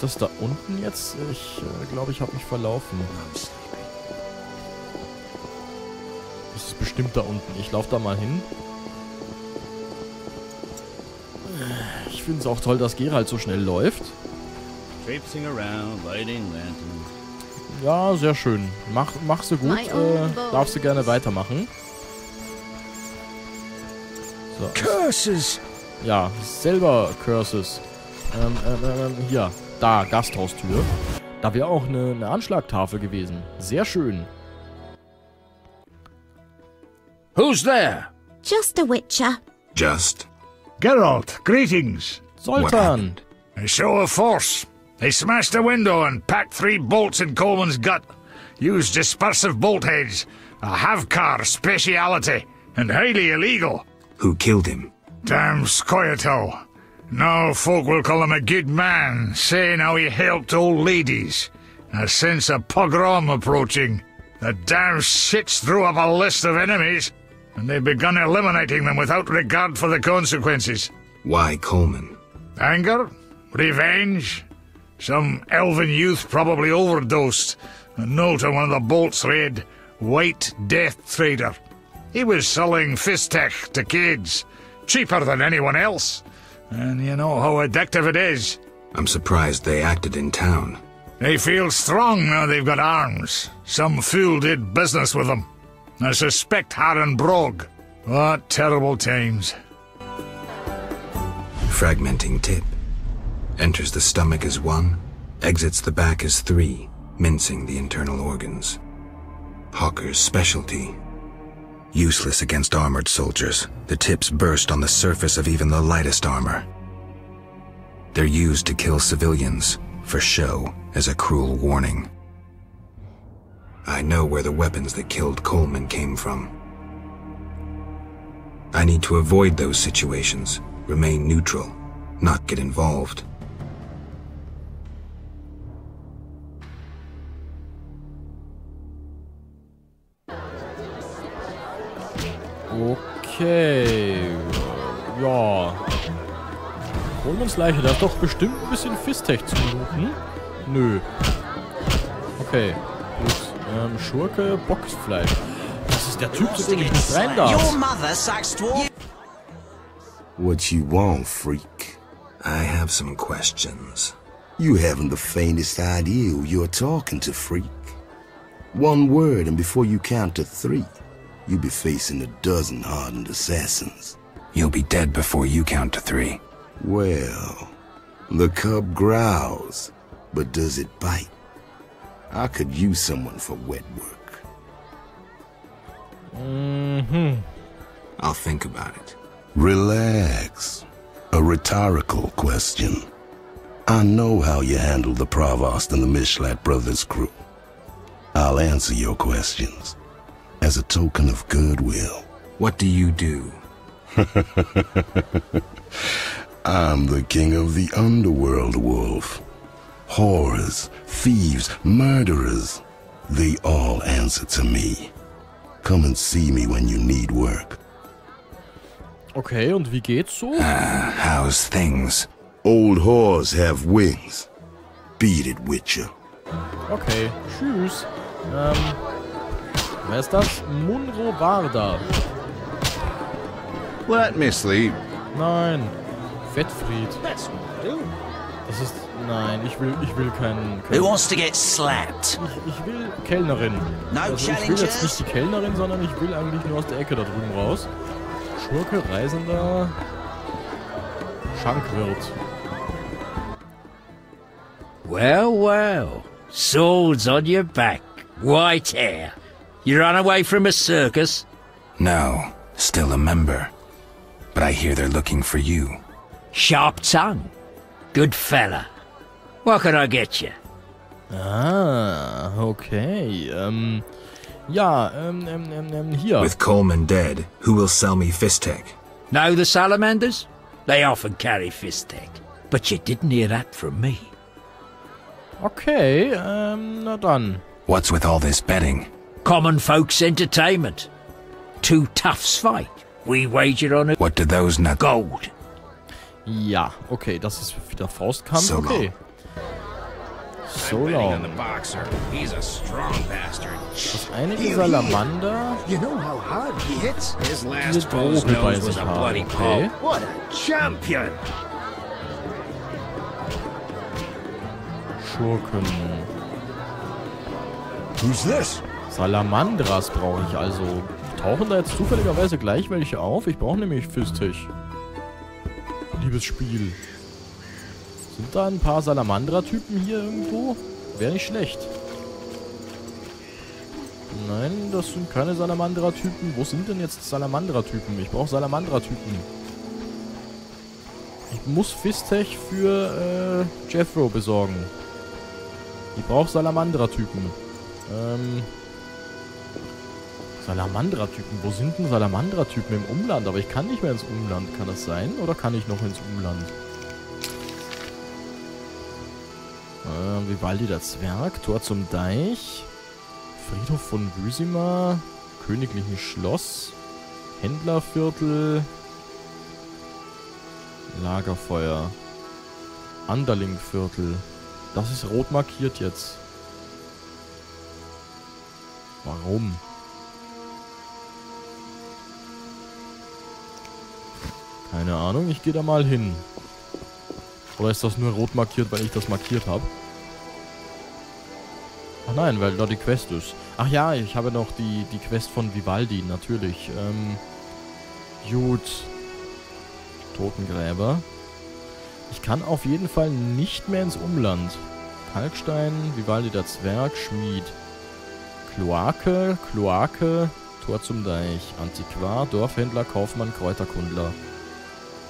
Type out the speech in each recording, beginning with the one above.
Ist das da unten jetzt? Ich glaube, ich habe mich verlaufen. Das ist bestimmt da unten. Ich laufe da mal hin. Ich finde es auch toll, dass Geralt so schnell läuft. Ja, sehr schön. Mach so gut. Darfst du gerne weitermachen. So. Curses! Ja, selber Curses. Hier, da, Gasthaustür. Da wäre auch eine Anschlagtafel gewesen. Sehr schön. Who's there? Just a witcher. Just? Geralt, greetings. Zoltan. A show of force. They smashed a window and packed 3 bolts in Coleman's gut. Used dispersive bolt heads. A have-car speciality. And highly illegal. Who killed him? Damn Scoia-toe. Now folk will call him a good man, saying how he helped old ladies. I sense a pogrom approaching. The damn shits threw up a list of enemies, and they've begun eliminating them without regard for the consequences. Why Coleman? Anger? Revenge? Some elven youth probably overdosed. A note on one of the bolts read, White Death Trader. He was selling Fisstech to kids. Cheaper than anyone else. And you know how addictive it is. I'm surprised they acted in town. They feel strong now they've got arms. Some fool did business with them. I suspect Harren Brog. What terrible times. Fragmenting tip. Enters the stomach as 1, exits the back as 3, mincing the internal organs. Hawker's specialty. Useless against armored soldiers, the tips burst on the surface of even the lightest armor. They're used to kill civilians, for show, as a cruel warning. I know where the weapons that killed Coleman came from. I need to avoid those situations, remain neutral, not get involved. Okay. Ja. Colemans Leiche, da ist doch bestimmt ein bisschen Fisstech zu suchen. Nö. Okay. Gut. Schurke, Boxfleisch. Das ist der Typ, zu dem ich nicht rein darf. What you want, Freak? I have some questions. You haven't the faintest idea who you're talking to, Freak. One word and before you count to 3. You'll be facing a dozen hardened assassins. You'll be dead before you count to 3. Well, the cub growls, but does it bite? I could use someone for wet work. I'll think about it. Relax. A rhetorical question. I know how you handled the Provost and the Mishlat Brothers crew. I'll answer your questions. As a token of goodwill. What do you do? I'm the king of the underworld, Wolf. Horrors, thieves, murderers, they all answer to me. Come and see me when you need work. Okay, und wie geht's so? How's things? Old whores have wings. Beat it, Witcher. Okay, tschüss. Wer ist das? Munro Barda. Let me sleep. Nein. Fettfried. Das ist... Nein, ich will keinen... Who wants to get slapped? Ich will Kellnerin. Also ich will jetzt nicht die Kellnerin, sondern ich will eigentlich nur aus der Ecke da drüben raus. Schurke, Reisender... Schankwirt. Well, well. Swords on your back. White hair. You run away from a circus? No, still a member. But I hear they're looking for you. Sharp tongue. Good fella. What can I get you? Ah, okay. Here. With Coleman dead, who will sell me Fisstech? Know the Salamanders? They often carry Fisstech. But you didn't hear that from me. Okay, na dann. What's with all this betting? Common folks' entertainment. 2 toughs fight. We wager on it. What do those nuts? Gold. Ja, okay, das ist wieder Faustkampf. Okay. Solar. Das eine die Salamander, diese Drogen bei sich haben. Okay. Schurken. Salamandras brauche ich also. Tauchen da jetzt zufälligerweise gleich welche auf? Ich brauche nämlich Fisstech. Liebes Spiel. Sind da ein paar Salamandra-Typen hier irgendwo? Wäre nicht schlecht. Nein, das sind keine Salamandra-Typen. Wo sind denn jetzt Salamandra-Typen? Ich brauche Salamandra-Typen. Ich muss Fisstech für Jethro besorgen. Ich brauche Salamandra-Typen. Salamandra-Typen. Wo sind denn Salamandra-Typen im Umland? Aber ich kann nicht mehr ins Umland. Kann das sein? Oder kann ich noch ins Umland? Vivaldi der Zwerg. Tor zum Deich. Friedhof von Büsima. Königlichen Schloss. Händlerviertel. Lagerfeuer. Anderlingviertel. Das ist rot markiert jetzt. Warum? Keine Ahnung, ich gehe da mal hin. Oder ist das nur rot markiert, weil ich das markiert habe? Ach nein, weil da die Quest ist. Ach ja, ich habe noch die Quest von Vivaldi, natürlich. Gut. Totengräber. Ich kann auf jeden Fall nicht mehr ins Umland. Kalkstein, Vivaldi der Zwerg, Schmied. Kloake, Kloake, Tor zum Deich, Antiquar, Dorfhändler, Kaufmann, Kräuterkundler.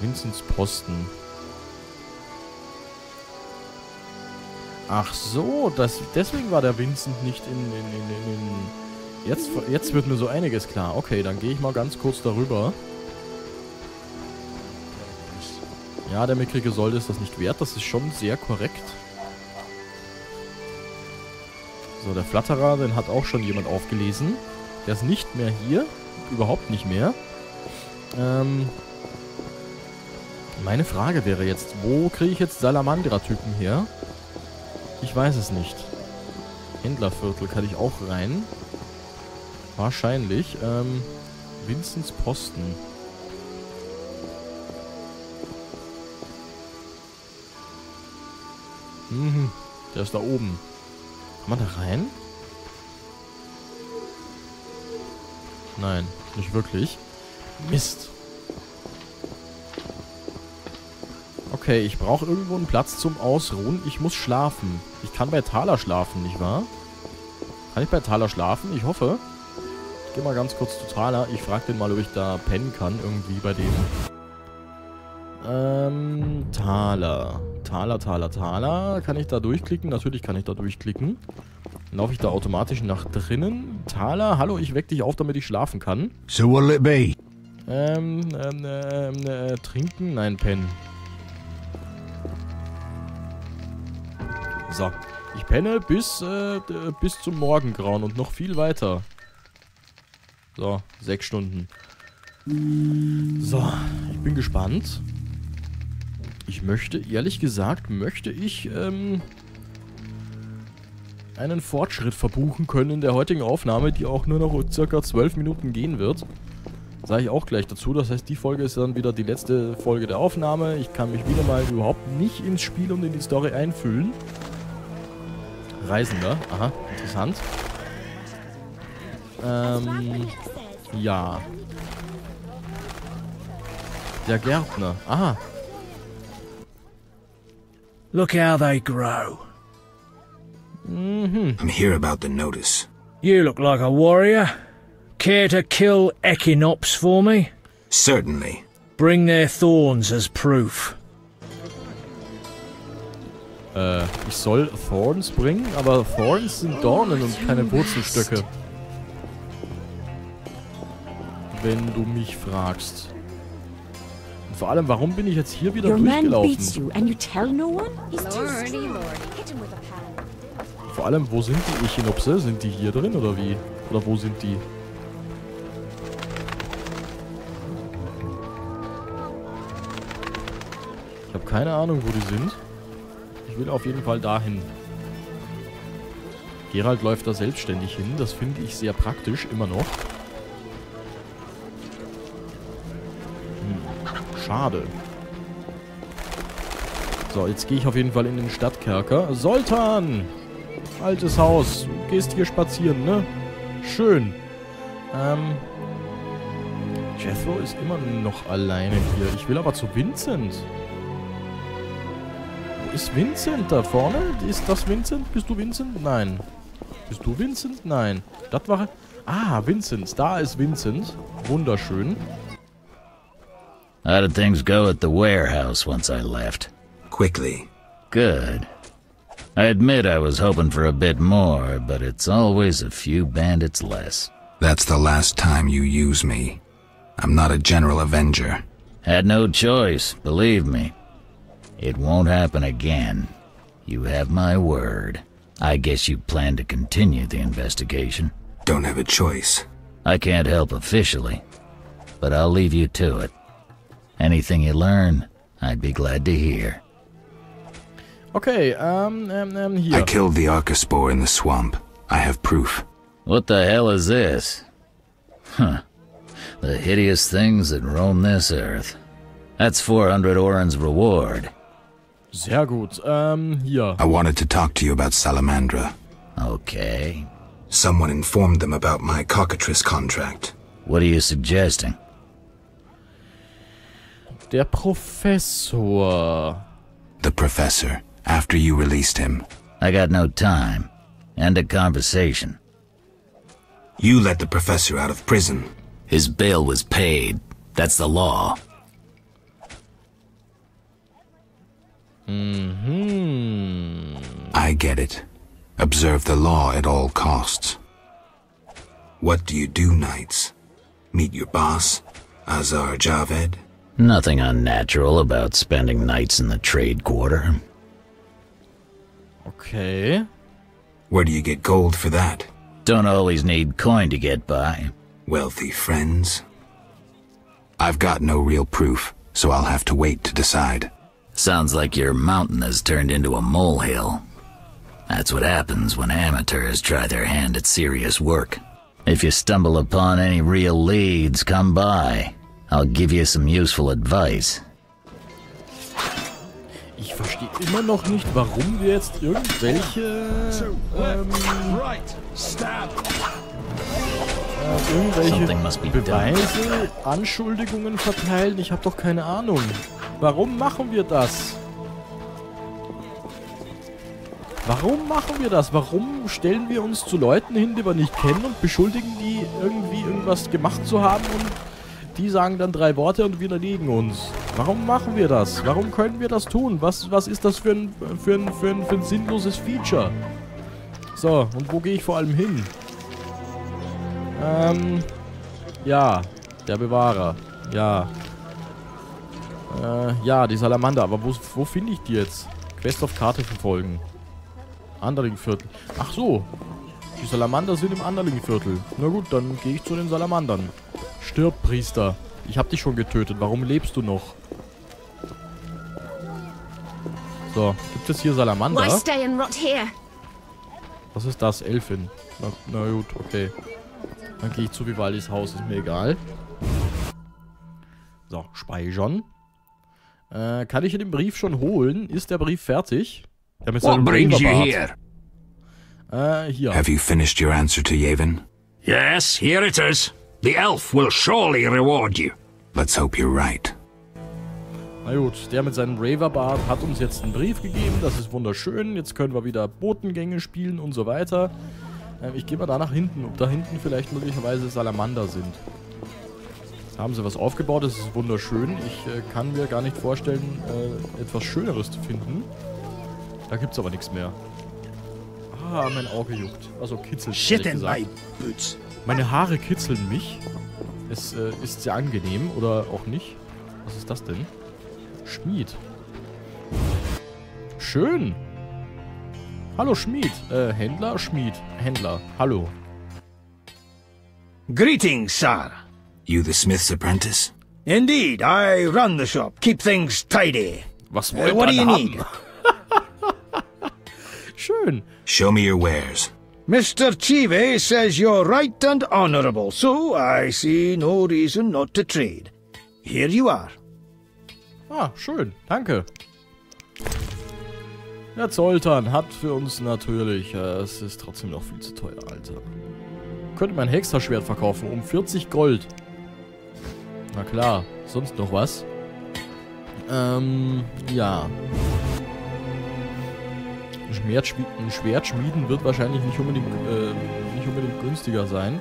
Vincents Posten. Ach so, deswegen war der Vincent nicht in Jetzt wird mir so einiges klar. Okay, dann gehe ich mal ganz kurz darüber. Ja, der mickrige Solde ist das nicht wert. Das ist schon sehr korrekt. So, der Flatterer, den hat auch schon jemand aufgelesen. Der ist nicht mehr hier. Überhaupt nicht mehr. Meine Frage wäre jetzt, wo kriege ich jetzt Salamandra-Typen her? Ich weiß es nicht. Händlerviertel kann ich auch rein. Wahrscheinlich. Vincents Posten. Mhm, der ist da oben. Kann man da rein? Nein, nicht wirklich. Mist. Okay, ich brauche irgendwo einen Platz zum Ausruhen. Ich muss schlafen. Ich kann bei Thala schlafen, nicht wahr? Kann ich bei Thala schlafen? Ich hoffe. Ich gehe mal ganz kurz zu Thala. Ich frage den mal, ob ich da pennen kann. Irgendwie bei dem. Thala. Thala, Thala, Thala. Kann ich da durchklicken? Natürlich kann ich da durchklicken. Dann laufe ich da automatisch nach drinnen. Thala, hallo, ich weck dich auf, damit ich schlafen kann. So will it be. Trinken? Nein, pennen. So. Ich penne bis zum Morgengrauen und noch viel weiter. So, 6 Stunden. So, ich bin gespannt. Ich möchte, ehrlich gesagt, einen Fortschritt verbuchen können in der heutigen Aufnahme, die auch nur noch circa 12 Minuten gehen wird. Sage ich auch gleich dazu. Das heißt, die Folge ist dann wieder die letzte Folge der Aufnahme. Ich kann mich wieder mal überhaupt nicht ins Spiel und in die Story einfühlen. Reisender. Aha, interessant. Ja. Der Gärtner. Aha. Look how they grow. Mm-hmm. I'm here about the notice. You look like a warrior. Care to kill Echinops for me? Certainly. Bring their thorns as proof. Ich soll Thorns bringen, aber Thorns sind Dornen und keine Wurzelstöcke. Wenn du mich fragst. Und vor allem, warum bin ich jetzt hier wieder durchgelaufen? Vor allem, wo sind die Echinopse? Sind die hier drin oder wie? Oder wo sind die? Ich habe keine Ahnung, wo die sind. Ich will auf jeden Fall dahin. Geralt läuft da selbstständig hin. Das finde ich sehr praktisch, immer noch. Schade. So, jetzt gehe ich auf jeden Fall in den Stadtkerker. Zoltan! Altes Haus. Du gehst hier spazieren, ne? Schön. Jethro ist immer noch alleine hier. Ich will aber zu Vincent. Wo ist Vincent da vorne? Ist das Vincent? Bist du Vincent? Nein. Bist du Vincent? Nein. Stadtwache? Ah, Vincent. Da ist Vincent. Wunderschön. How did things go at the warehouse once I left? Quickly. Good. I admit I was hoping for a bit more, but it's always a few bandits less. That's the last time you use me. I'm not a general avenger. Had no choice, believe me. It won't happen again. You have my word. I guess you plan to continue the investigation. Don't have a choice. I can't help officially, but I'll leave you to it. Anything you learn, I'd be glad to hear. Okay, here. I killed the Arcuspore in the swamp. I have proof. What the hell is this? Huh. The hideous things that roam this earth. That's 400 Oren's reward. Sehr gut. Hier. I wanted to talk to you about Salamandra. Okay. Someone informed them about my Cockatrice contract. What are you suggesting? Der Professor. The professor, after you released him. I got no time. End of conversation. You let the professor out of prison. His bail was paid. That's the law. Mm-hmm. I get it. Observe the law at all costs. What do you do nights? Meet your boss, Azar Javed? Nothing unnatural about spending nights in the trade quarter. Okay. Where do you get gold for that? Don't always need coin to get by. Wealthy friends? I've got no real proof, so I'll have to wait to decide. Sounds like your mountain has turned into a molehill. That's what happens when amateurs try their hand at serious work. If you stumble upon any real leads, come by. I'll give you some useful advice. Ich verstehe immer noch nicht, warum wir jetzt irgendwelche Beweise, Anschuldigungen verteilen. Ich habe doch keine Ahnung. Warum machen wir das? Warum machen wir das? Warum stellen wir uns zu Leuten hin, die wir nicht kennen und beschuldigen die irgendwie irgendwas gemacht zu haben und die sagen dann 3 Worte und widerlegen uns. Warum machen wir das? Warum können wir das tun? Was ist das für ein sinnloses Feature? So, und wo gehe ich vor allem hin? Ja, der Bewahrer. Ja. Ja, die Salamander. Aber wo finde ich die jetzt? Quest auf Karte verfolgen. Anderlingviertel. Ach so. Die Salamander sind im Anderlingviertel. Na gut, dann gehe ich zu den Salamandern. Stirb, Priester. Ich hab dich schon getötet. Warum lebst du noch? So, gibt es hier Salamander? Was ist das? Elfin. Na gut, okay. Dann gehe ich zu Vivaldis Haus. Ist mir egal. So, speichern. Kann ich hier den Brief schon holen? Ist der Brief fertig? Ja, mit seinem Raverbart. Hier. Have you finished your answer to Yavin? Yes, here it is. The elf will surely reward you. Let's hope you're right. Na gut, der mit seinem Raverbart hat uns jetzt einen Brief gegeben. Das ist wunderschön. Jetzt können wir wieder Botengänge spielen und so weiter. Ich gehe mal da nach hinten, ob da hinten vielleicht möglicherweise Salamander sind. Da haben sie was aufgebaut. Das ist wunderschön. Ich kann mir gar nicht vorstellen, etwas Schöneres zu finden. Da gibt's aber nichts mehr. Ah, mein Auge juckt. Also kitzelt. Shit in my boots. Meine Haare kitzeln mich. Es ist sehr angenehm, oder auch nicht. Was ist das denn? Schmied. Schön. Hallo Schmied. Händler, Schmied. Händler. Hallo. Greetings, sir. You the smith's apprentice? Indeed, I run the shop. Keep things tidy. Was wollt ihr haben? Schön. Show me your wares. Mr. Chive says you're right and honourable, so I see no reason not to trade. Here you are. Ah, schön, danke. Der Zoltan hat für uns natürlich, es ist trotzdem noch viel zu teuer, Alter. Könnte mein Hexerschwert verkaufen, um 40 Gold. Na klar, sonst noch was? Ja. Ein Schwert schmieden wird wahrscheinlich nicht unbedingt günstiger sein.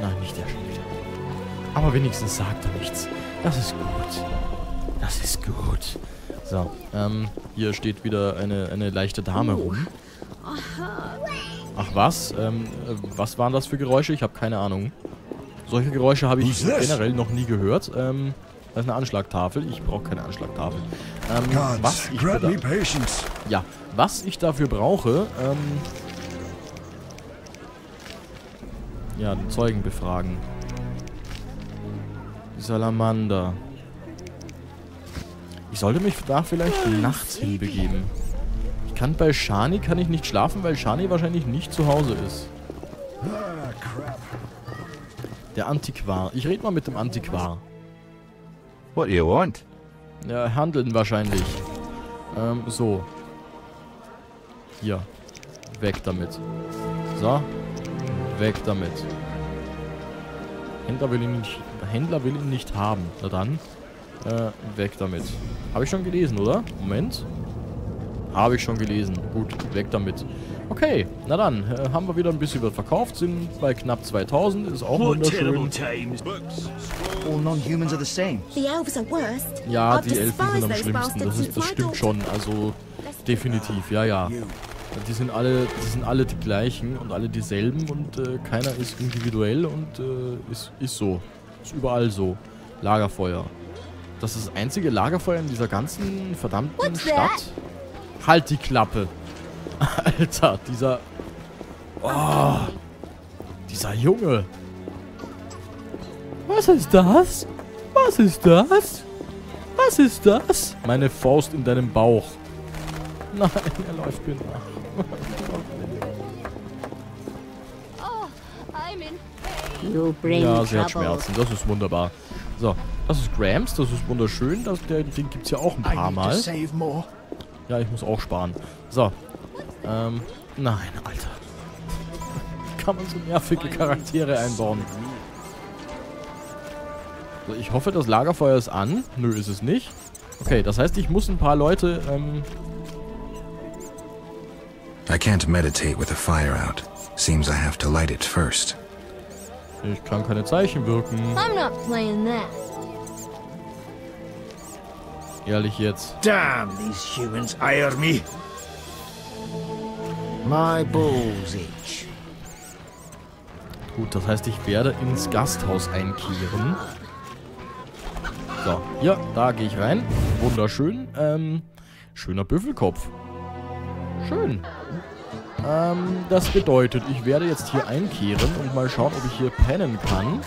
Nein, nicht der Schmied. Aber wenigstens sagt er nichts. Das ist gut. Das ist gut. So, hier steht wieder eine leichte Dame rum. Ach was? Was waren das für Geräusche? Ich habe keine Ahnung. Solche Geräusche habe ich generell noch nie gehört. Das ist eine Anschlagtafel. Ich brauche keine Anschlagtafel. Was ich dafür brauche, ja, den Zeugen befragen. Die Salamandra. Ich sollte mich da vielleicht nachts hinbegeben. Ich kann bei Shani nicht schlafen, weil Shani wahrscheinlich nicht zu Hause ist. Der Antiquar. Ich rede mal mit dem Antiquar. What you want? Ja, handeln wahrscheinlich. So. Hier. Weg damit. So. Weg damit. Händler will ihn nicht haben. Na dann. Weg damit. Habe ich schon gelesen, oder? Moment. Habe ich schon gelesen. Gut, weg damit. Okay, na dann. Haben wir wieder ein bisschen verkauft. Sind bei knapp 2000. Ist auch wunderschön. Ja, die Elfen sind am schlimmsten. Das stimmt schon. Also, definitiv. Ja, ja. Die sind alle die gleichen und alle dieselben und keiner ist individuell und ist so. Ist überall so. Lagerfeuer. Das ist das einzige Lagerfeuer in dieser ganzen verdammten Stadt. Halt die Klappe. Alter, dieser... Oh, dieser Junge. Was ist das? Was ist das? Was ist das? Meine Faust in deinem Bauch. Nein, er läuft mir nach. Ja, sie hat Schmerzen. Das ist wunderbar. So. Das ist Grams, das ist wunderschön. Den gibt es ja auch ein paar Mal. Ja, ich muss auch sparen. So. Nein, Alter. Kann man so nervige Charaktere einbauen. So, ich hoffe, das Lagerfeuer ist an. Nö, ist es nicht. Okay, das heißt, ich muss ein paar Leute, I can't meditate with the fire out. Seems I have to light it first. Ich kann keine Zeichen wirken. I'm not playing that. Ehrlich jetzt. Damn, these humans ire me. My balls itch. Gut, das heißt, ich werde ins Gasthaus einkehren. So, ja, da gehe ich rein. Wunderschön. Schöner Büffelkopf. Schön. Das bedeutet, ich werde jetzt hier einkehren und mal schauen, ob ich hier pennen kann.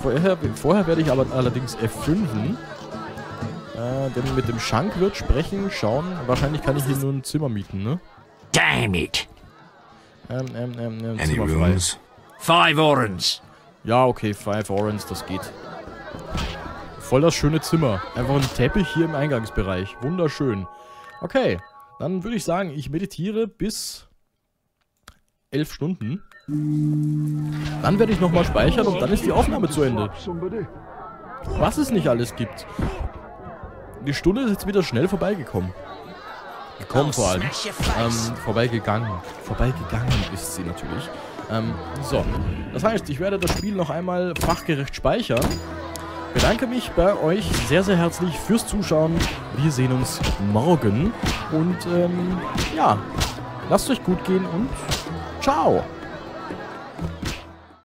Vorher werde ich aber allerdings F5en. Denn mit dem Schankwirt sprechen, schauen. Wahrscheinlich kann ich hier nur ein Zimmer mieten, ne? Damn it! Zimmer frei. 5 Orens. Ja, okay, 5 Orens, das geht. Voll das schöne Zimmer. Einfach ein Teppich hier im Eingangsbereich. Wunderschön. Okay, dann würde ich sagen, ich meditiere bis 11 Stunden. Dann werde ich nochmal speichern und dann ist die Aufnahme zu Ende. Was es nicht alles gibt. Die Stunde ist jetzt wieder schnell vorbeigekommen. Gekommen vor allem. Vorbeigegangen. Vorbeigegangen ist sie natürlich. So. Das heißt, ich werde das Spiel noch einmal fachgerecht speichern. Bedanke mich bei euch sehr, sehr herzlich fürs Zuschauen. Wir sehen uns morgen. Und ja, lasst euch gut gehen und ciao!